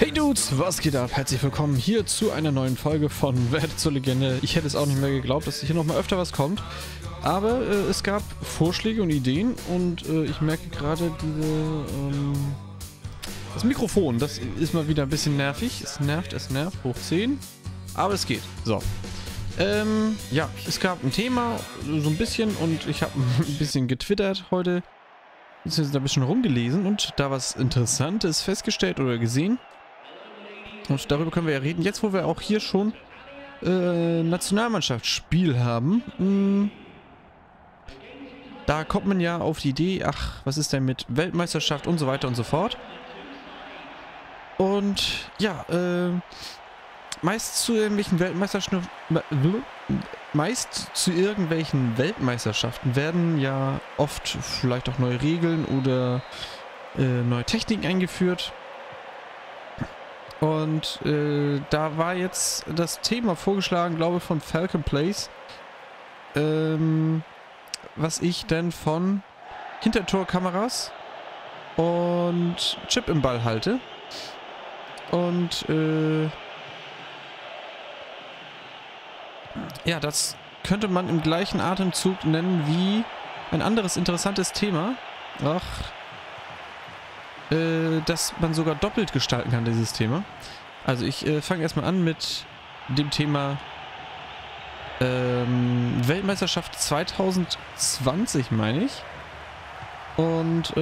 Hey Dudes, was geht ab? Herzlich willkommen hier zu einer neuen Folge von Werde zur Legende. Ich hätte es auch nicht mehr geglaubt, dass hier nochmal öfter was kommt. Aber es gab Vorschläge und Ideen und ich merke gerade diese... das Mikrofon, das ist mal wieder ein bisschen nervig. Es nervt, hoch 10. Aber es geht. So. Ja, es gab ein Thema, so ein bisschen, und ich habe ein bisschen getwittert heute. Ein bisschen rumgelesen und da was Interessantes festgestellt oder gesehen. Und darüber können wir ja reden. Jetzt, wo wir auch hier schon Nationalmannschaftsspiel haben, da kommt man ja auf die Idee, ach, was ist denn mit Weltmeisterschaft und so weiter und so fort. Und ja, meist zu irgendwelchen Weltmeisterschaften werden ja oft vielleicht auch neue Regeln oder neue Techniken eingeführt. Und da war jetzt das Thema vorgeschlagen, glaube ich, von Falcon Place, was ich denn von Hintertorkameras und Chip im Ball halte. Und ja, das könnte man im gleichen Atemzug nennen wie ein anderes interessantes Thema. Ach, dass man sogar doppelt gestalten kann, dieses Thema. Also ich fange erstmal an mit dem Thema Weltmeisterschaft 2020, meine ich. Und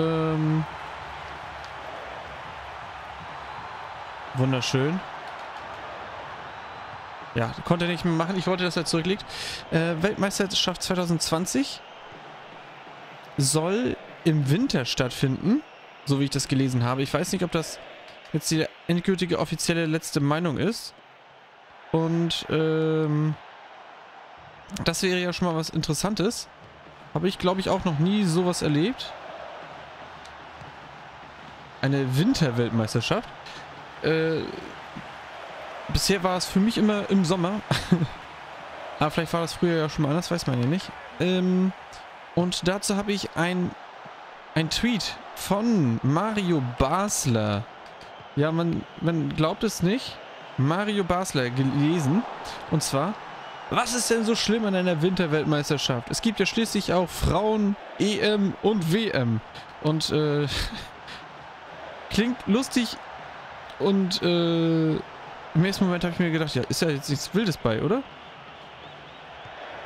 wunderschön. Ja, konnte er nicht mehr machen. Ich wollte, dass er zurückliegt. Weltmeisterschaft 2020 soll im Winter stattfinden, so wie ich das gelesen habe. Ich weiß nicht, ob das jetzt die endgültige, offizielle letzte Meinung ist. Und das wäre ja schon mal was Interessantes. Habe ich, glaube ich, auch noch nie sowas erlebt. Eine Winterweltmeisterschaft. Bisher war es für mich immer im Sommer. Aber vielleicht war das früher ja schon mal anders, weiß man ja nicht. Und dazu habe ich ein Tweet von Mario Basler. Ja, man glaubt es nicht. Mario Basler gelesen. Und zwar, was ist denn so schlimm an einer Winterweltmeisterschaft? Es gibt ja schließlich auch Frauen, EM und WM. Und klingt lustig und im nächsten Moment habe ich mir gedacht, ja, ist ja jetzt nichts Wildes bei, oder?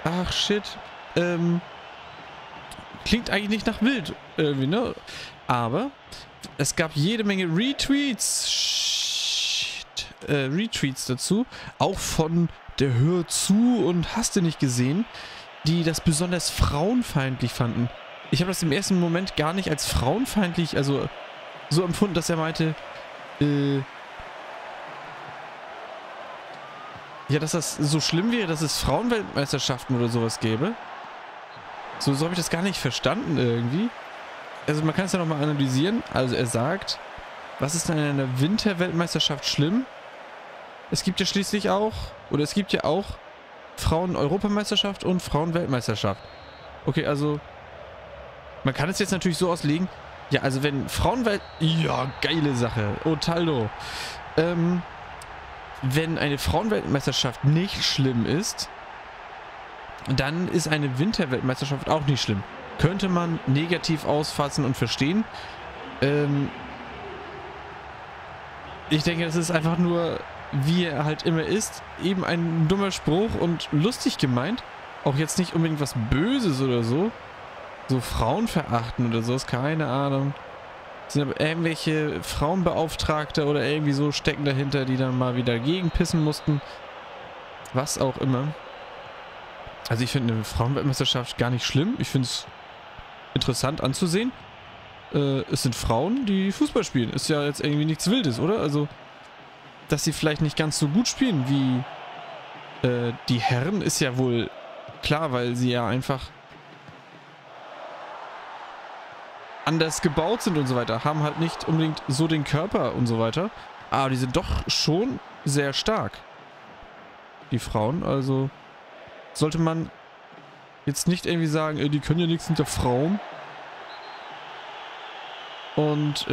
Ach, shit. Klingt eigentlich nicht nach wild, irgendwie, ne? Aber es gab jede Menge Retweets. Shit. Retweets dazu. Auch von der Hör zu und hast du nicht gesehen, die das besonders frauenfeindlich fanden. Ich habe das im ersten Moment gar nicht als frauenfeindlich, also so empfunden, dass er meinte, ja, dass das so schlimm wäre, dass es Frauenweltmeisterschaften oder sowas gäbe. So habe ich das gar nicht verstanden irgendwie. Also man kann es ja nochmal analysieren. Also er sagt, was ist denn in einer Winterweltmeisterschaft schlimm? Es gibt ja schließlich auch, oder es gibt ja auch Frauen-Europameisterschaft und Frauenweltmeisterschaft. Okay, also man kann es jetzt natürlich so auslegen. Ja, also wenn Frauenwelt... Ja, geile Sache. Othaldo. Wenn eine Frauenweltmeisterschaft nicht schlimm ist, dann ist eine Winterweltmeisterschaft auch nicht schlimm. Könnte man negativ ausfassen und verstehen. Ich denke, das ist einfach nur, wie er halt immer ist, eben ein dummer Spruch und lustig gemeint. Auch jetzt nicht unbedingt was Böses oder so. So Frauen verachten oder so, ist keine Ahnung. Sind aber irgendwelche Frauenbeauftragte oder irgendwie so stecken dahinter, die dann mal wieder gegenpissen mussten. Was auch immer. Also ich finde eine Frauenweltmeisterschaft gar nicht schlimm. Ich finde es interessant anzusehen. Es sind Frauen, die Fußball spielen. Ist ja jetzt irgendwie nichts Wildes, oder? Also, dass sie vielleicht nicht ganz so gut spielen wie die Herren, ist ja wohl klar, weil sie ja einfach anders gebaut sind und so weiter, haben halt nicht unbedingt so den Körper und so weiter, aber die sind doch schon sehr stark, die Frauen. Also sollte man jetzt nicht irgendwie sagen, die können ja nichts hinter Frauen und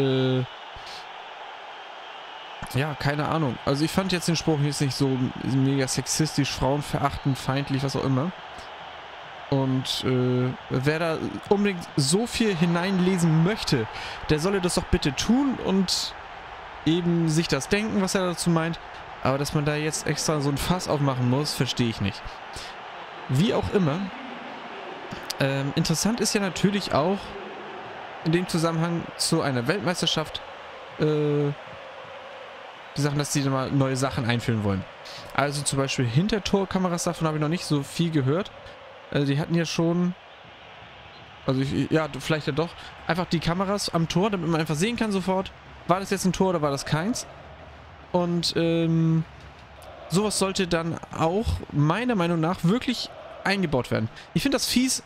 ja, keine Ahnung. Also ich fand jetzt den Spruch jetzt nicht so mega sexistisch, frauenverachtend, feindlich, was auch immer. Und wer da unbedingt so viel hineinlesen möchte, der solle das doch bitte tun und eben sich das denken, was er dazu meint. Aber dass man da jetzt extra so ein Fass aufmachen muss, verstehe ich nicht. Wie auch immer, interessant ist ja natürlich auch in dem Zusammenhang zu einer Weltmeisterschaft die Sachen, dass die mal neue Sachen einführen wollen. Also zum Beispiel Hintertorkameras, davon habe ich noch nicht so viel gehört. Also die hatten ja schon, also ich, ja, vielleicht ja doch, einfach die Kameras am Tor, damit man einfach sehen kann sofort, war das jetzt ein Tor oder war das keins? Und sowas sollte dann auch meiner Meinung nach wirklich eingebaut werden. Ich finde das fies,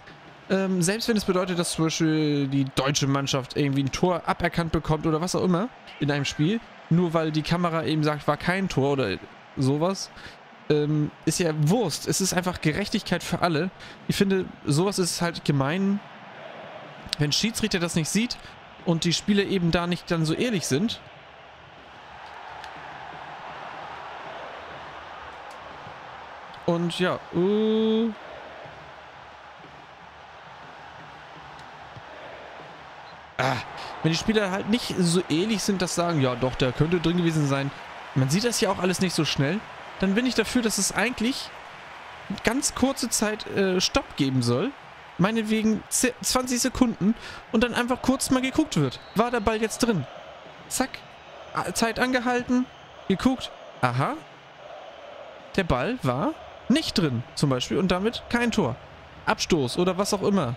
selbst wenn es bedeutet, dass zum Beispiel die deutsche Mannschaft irgendwie ein Tor aberkannt bekommt oder was auch immer in einem Spiel, nur weil die Kamera eben sagt, war kein Tor oder sowas. Ist ja Wurst. Es ist einfach Gerechtigkeit für alle. Ich finde, sowas ist halt gemein, wenn Schiedsrichter das nicht sieht und die Spieler eben da nicht dann so ehrlich sind. Und ja, wenn die Spieler halt nicht so ehrlich sind, dass sagen, ja doch, der könnte drin gewesen sein. Man sieht das ja auch alles nicht so schnell. Dann bin ich dafür, dass es eigentlich ganz kurze Zeit Stopp geben soll. Meinetwegen 20 Sekunden und dann einfach kurz mal geguckt wird. War der Ball jetzt drin? Zack. Zeit angehalten. Geguckt. Aha. Der Ball war nicht drin zum Beispiel und damit kein Tor. Abstoß oder was auch immer.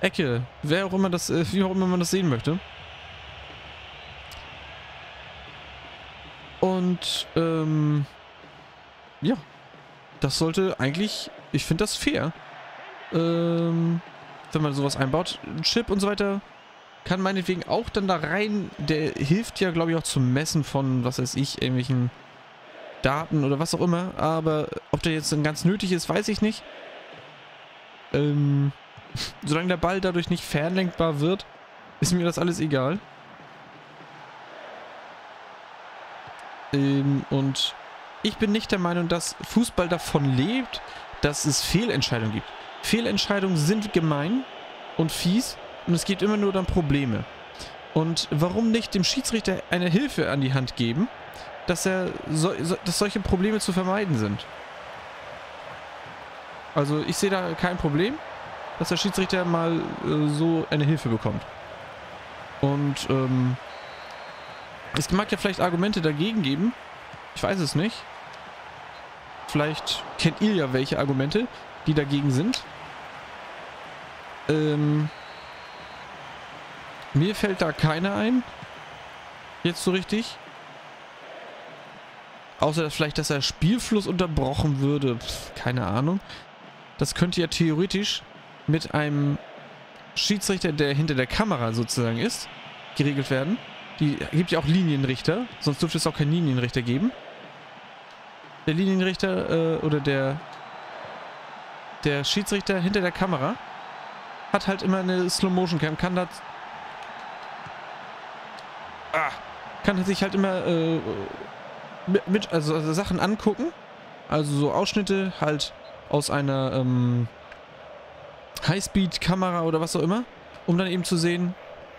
Ecke. Wer auch immer das, wie auch immer man das sehen möchte. Und ja, das sollte eigentlich, ich finde das fair. Wenn man sowas einbaut, ein Chip und so weiter, kann meinetwegen auch dann da rein, der hilft ja, glaube ich, auch zum Messen von, was weiß ich, irgendwelchen Daten oder was auch immer, aber ob der jetzt dann ganz nötig ist, weiß ich nicht. Solange der Ball dadurch nicht fernlenkbar wird, ist mir das alles egal. Und ich bin nicht der Meinung, dass Fußball davon lebt, dass es Fehlentscheidungen gibt. Fehlentscheidungen sind gemein und fies und es gibt immer nur dann Probleme. Und warum nicht dem Schiedsrichter eine Hilfe an die Hand geben, dass er dass solche Probleme zu vermeiden sind? Also ich sehe da kein Problem, dass der Schiedsrichter mal so eine Hilfe bekommt. Und es mag ja vielleicht Argumente dagegen geben. Ich weiß es nicht. Vielleicht kennt ihr ja welche Argumente, die dagegen sind. Mir fällt da keiner ein. Jetzt so richtig. Außer dass vielleicht, dass der Spielfluss unterbrochen würde. Pff, keine Ahnung. Das könnte ja theoretisch mit einem Schiedsrichter, der hinter der Kamera sozusagen ist, geregelt werden. Die gibt ja auch Linienrichter. Sonst dürfte es auch keinen Linienrichter geben. Der Linienrichter oder der Schiedsrichter hinter der Kamera hat halt immer eine Slow-Motion-Cam, kann sich halt immer also Sachen angucken, also so Ausschnitte halt aus einer Highspeed-Kamera oder was auch immer, um dann eben zu sehen,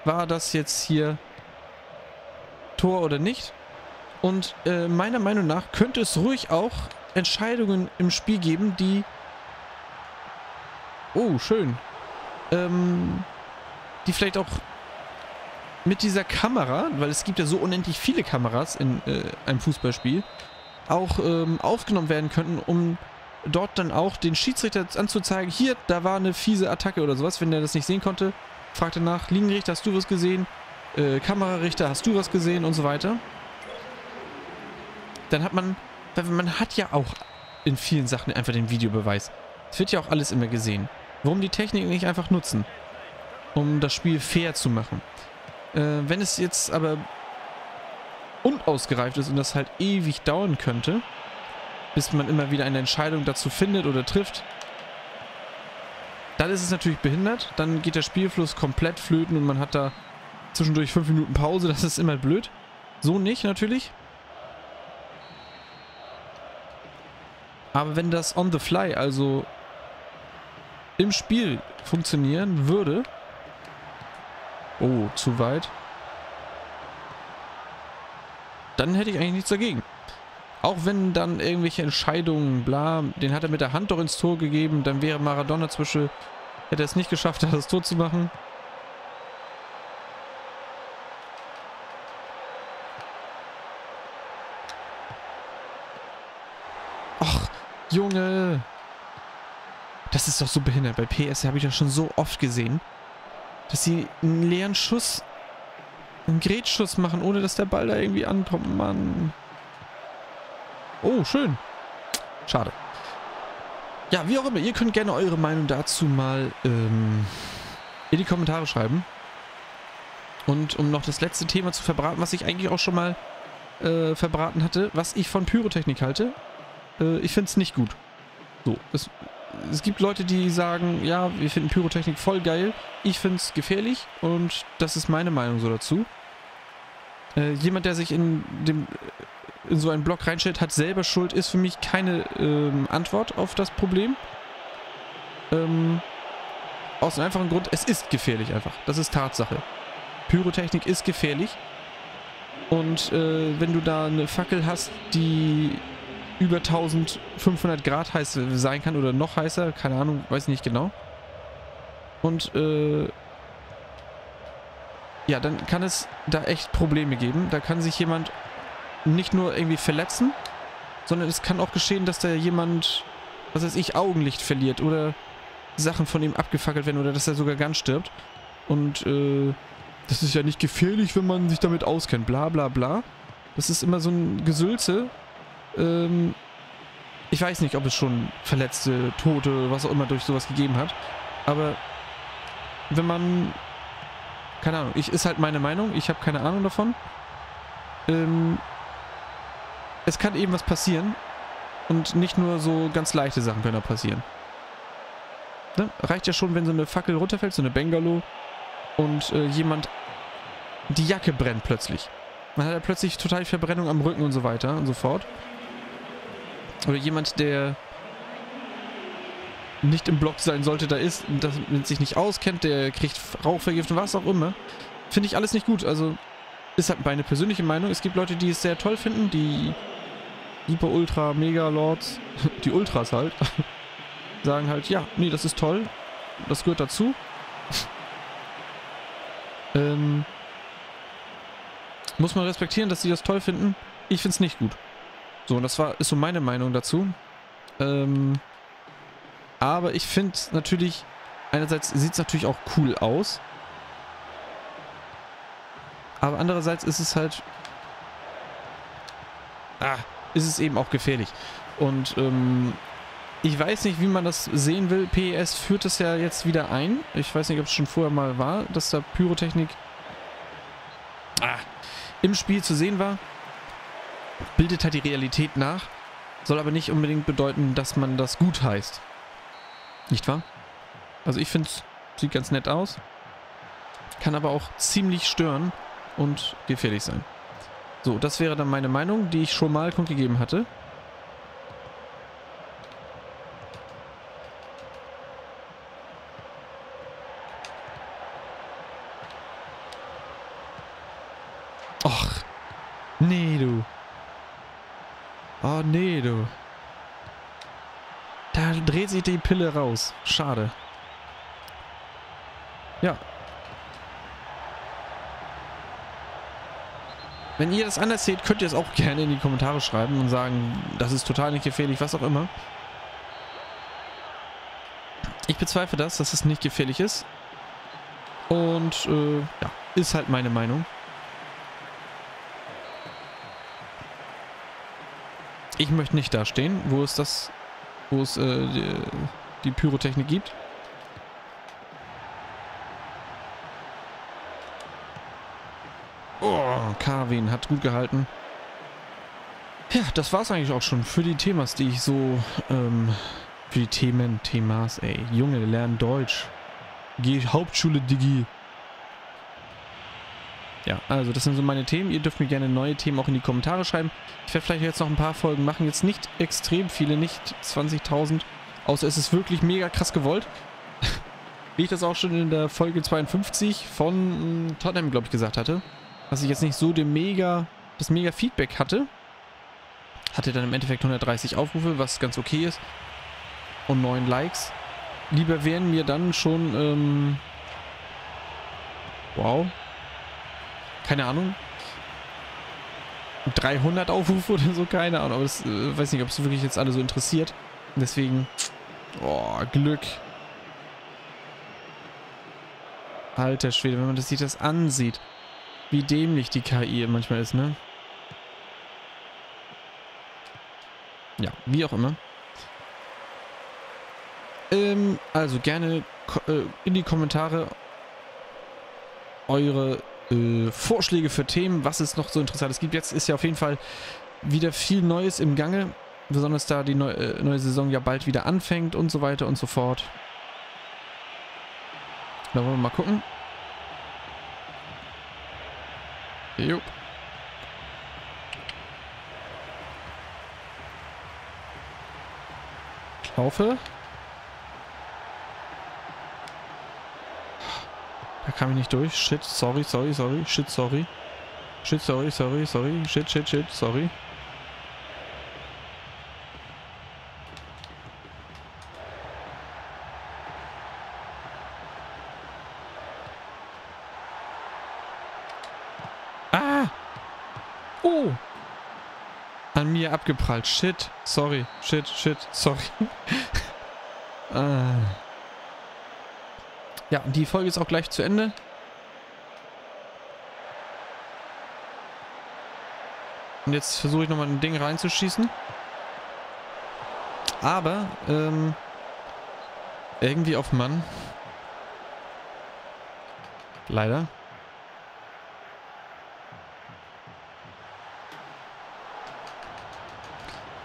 war das jetzt hier Tor oder nicht. Und meiner Meinung nach könnte es ruhig auch Entscheidungen im Spiel geben, die die vielleicht auch mit dieser Kamera, weil es gibt ja so unendlich viele Kameras in einem Fußballspiel, auch aufgenommen werden könnten, um dort dann auch den Schiedsrichter anzuzeigen, hier, da war eine fiese Attacke oder sowas, wenn er das nicht sehen konnte, fragte nach, Linienrichter, hast du was gesehen? Kamerarichter, hast du was gesehen? Und so weiter. Dann hat man, weil man hat ja auch in vielen Sachen einfach den Videobeweis. Es wird ja auch alles immer gesehen. Warum die Technik nicht einfach nutzen? Um das Spiel fair zu machen. Wenn es jetzt aber unausgereift ist und das halt ewig dauern könnte, bis man immer wieder eine Entscheidung dazu findet oder trifft, dann ist es natürlich behindert. Dann geht der Spielfluss komplett flöten und man hat da zwischendurch 5 Minuten Pause. Das ist immer blöd. So nicht natürlich. Aber wenn das on the fly, also im Spiel funktionieren würde... Oh, zu weit. Dann hätte ich eigentlich nichts dagegen. Auch wenn dann irgendwelche Entscheidungen, bla, den hat er mit der Hand doch ins Tor gegeben, dann wäre Maradona zwischen, hätte er es nicht geschafft, das Tor zu machen. Ach, Junge. Das ist doch so behindert. Bei PES habe ich das schon so oft gesehen, dass sie einen leeren Schuss, einen Grätschschuss machen, ohne dass der Ball da irgendwie ankommt, Mann. Oh, schön. Schade. Ja, wie auch immer, ihr könnt gerne eure Meinung dazu mal in die Kommentare schreiben. Und um noch das letzte Thema zu verbraten, was ich eigentlich auch schon mal verbraten hatte, was ich von Pyrotechnik halte, ich finde es nicht gut. So, es gibt Leute, die sagen, ja, wir finden Pyrotechnik voll geil, ich finde es gefährlich und das ist meine Meinung so dazu. Jemand, der sich in so einen Block reinstellt, hat selber Schuld, ist für mich keine Antwort auf das Problem. Aus dem einfachen Grund, es ist gefährlich einfach. Das ist Tatsache. Pyrotechnik ist gefährlich. Und wenn du da eine Fackel hast, die über 1500 Grad heiß sein kann oder noch heißer, keine Ahnung, weiß nicht genau. Und ja, dann kann es da echt Probleme geben. Da kann sich jemand nicht nur irgendwie verletzen, sondern es kann auch geschehen, dass da jemand, was weiß ich, Augenlicht verliert oder Sachen von ihm abgefackelt werden oder dass er sogar ganz stirbt. Und das ist ja nicht gefährlich, wenn man sich damit auskennt, bla bla bla. Das ist immer so ein Gesülze. Ich weiß nicht, ob es schon Verletzte, Tote, was auch immer durch sowas gegeben hat, aber wenn man, keine Ahnung, ist halt meine Meinung, ich habe keine Ahnung davon, es kann eben was passieren und nicht nur so ganz leichte Sachen können da passieren. Ne? Reicht ja schon, wenn so eine Fackel runterfällt, so eine Bengalo und jemand die Jacke brennt plötzlich. Man hat ja plötzlich total Verbrennung am Rücken und so weiter und so fort. Oder jemand, der nicht im Block sein sollte, da ist, dass man sich nicht auskennt, der kriegt Rauchvergiftung, was auch immer. Finde ich alles nicht gut. Also ist halt meine persönliche Meinung. Es gibt Leute, die es sehr toll finden, die Super, Ultra, Mega Lords, die Ultras halt, sagen halt, ja, nee, das ist toll, das gehört dazu. Muss man respektieren, dass sie das toll finden. Ich finde es nicht gut. So, und das ist so meine Meinung dazu. Aber ich finde es natürlich, einerseits sieht es natürlich auch cool aus. Aber andererseits ist es halt, ist es eben auch gefährlich. Und ich weiß nicht, wie man das sehen will. PES führt es ja jetzt wieder ein. Ich weiß nicht, ob es schon vorher mal war, dass da Pyrotechnik im Spiel zu sehen war. Bildet halt die Realität nach, soll aber nicht unbedingt bedeuten, dass man das gut heißt. Nicht wahr? Also ich finde, es sieht ganz nett aus, kann aber auch ziemlich stören und gefährlich sein. So, das wäre dann meine Meinung, die ich schon mal kundgegeben hatte. Och, nee, du. Oh, nee, du. Da dreht sich die Pille raus. Schade. Ja. Wenn ihr das anders seht, könnt ihr es auch gerne in die Kommentare schreiben und sagen, das ist total nicht gefährlich, was auch immer. Ich bezweifle das, dass es nicht gefährlich ist. Und, ja, ist halt meine Meinung. Ich möchte nicht da stehen, wo es die Pyrotechnik gibt. Oh, Carvin hat gut gehalten. Ja, das war's eigentlich auch schon für die Themas, die ich so, für die Themas, ey. Junge, lern Deutsch. Geh Hauptschule, Digi. Ja, also das sind so meine Themen. Ihr dürft mir gerne neue Themen auch in die Kommentare schreiben. Ich werde vielleicht jetzt noch ein paar Folgen machen. Jetzt nicht extrem viele, nicht 20.000. Außer es ist wirklich mega krass gewollt. Wie ich das auch schon in der Folge 52 von Tottenham, glaube ich, gesagt hatte. Dass ich jetzt nicht so das mega Feedback hatte. Hatte dann im Endeffekt 130 Aufrufe, was ganz okay ist. Und 9 Likes. Lieber wären mir dann schon, wow. Keine Ahnung. 300 Aufrufe oder so, keine Ahnung. Aber ich weiß nicht, ob es wirklich jetzt alle so interessiert. Deswegen, oh, Glück. Alter Schwede, wenn man das sieht, das ansieht. Wie dämlich die KI manchmal ist, ne? Ja, wie auch immer. Also gerne in die Kommentare eure Vorschläge für Themen, was es noch so Interessantes gibt. Jetzt ist ja auf jeden Fall wieder viel Neues im Gange, besonders da die neue Saison ja bald wieder anfängt und so weiter und so fort. Da wollen wir mal gucken. Jo. Laufe. Da kam ich nicht durch. Shit, sorry, sorry, sorry. Shit, sorry. Shit, sorry, sorry, sorry. Shit, shit, shit, sorry. Ah! Oh! An mir abgeprallt. Shit, sorry. Shit, shit, sorry. Ja, die Folge ist auch gleich zu Ende. Und jetzt versuche ich nochmal ein Ding reinzuschießen. Aber, irgendwie auf Mann. Leider.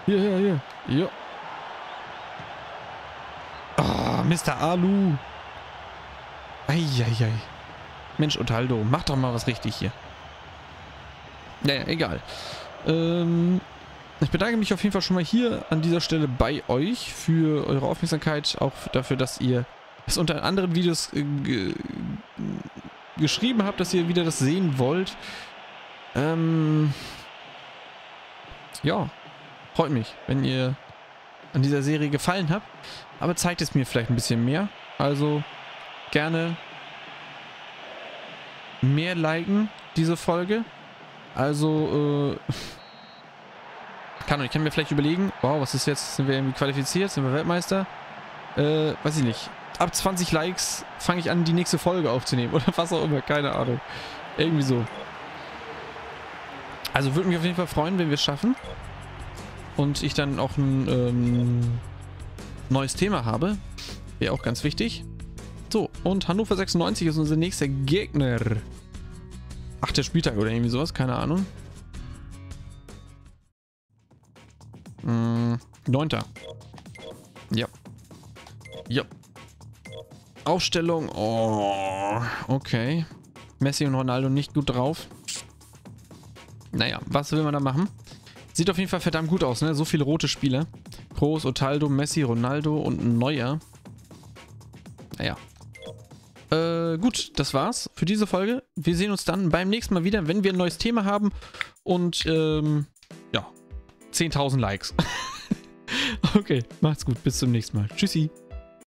Hier, hier, hier. Jo. Oh, Mr. Alu. Eieiei. Mensch, Othaldo, mach doch mal was richtig hier. Naja, egal. Ich bedanke mich auf jeden Fall schon mal hier an dieser Stelle bei euch für eure Aufmerksamkeit. Auch dafür, dass ihr es unter anderen Videos geschrieben habt, dass ihr wieder das sehen wollt. Ja, freut mich, wenn ihr an dieser Serie gefallen habt. Aber zeigt es mir vielleicht ein bisschen mehr. Also gerne mehr liken, diese Folge. Also, ich kann mir vielleicht überlegen, wow, was ist jetzt? Sind wir irgendwie qualifiziert? Sind wir Weltmeister? Weiß ich nicht. Ab 20 Likes fange ich an, die nächste Folge aufzunehmen. Oder was auch immer, keine Ahnung. Irgendwie so. Also würde mich auf jeden Fall freuen, wenn wir es schaffen. Und ich dann auch ein neues Thema habe. Wäre auch ganz wichtig. So, und Hannover 96 ist unser nächster Gegner. 8. Spieltag oder irgendwie sowas, keine Ahnung. 9. Ja. Ja. Aufstellung. Oh, okay. Messi und Ronaldo nicht gut drauf. Naja, was will man da machen? Sieht auf jeden Fall verdammt gut aus, ne? So viele rote Spieler. Kroos, Othaldo, Messi, Ronaldo und Neuer. Naja. Gut, das war's für diese Folge. Wir sehen uns dann beim nächsten Mal wieder, wenn wir ein neues Thema haben und ja, 10.000 Likes. Okay, macht's gut, bis zum nächsten Mal. Tschüssi.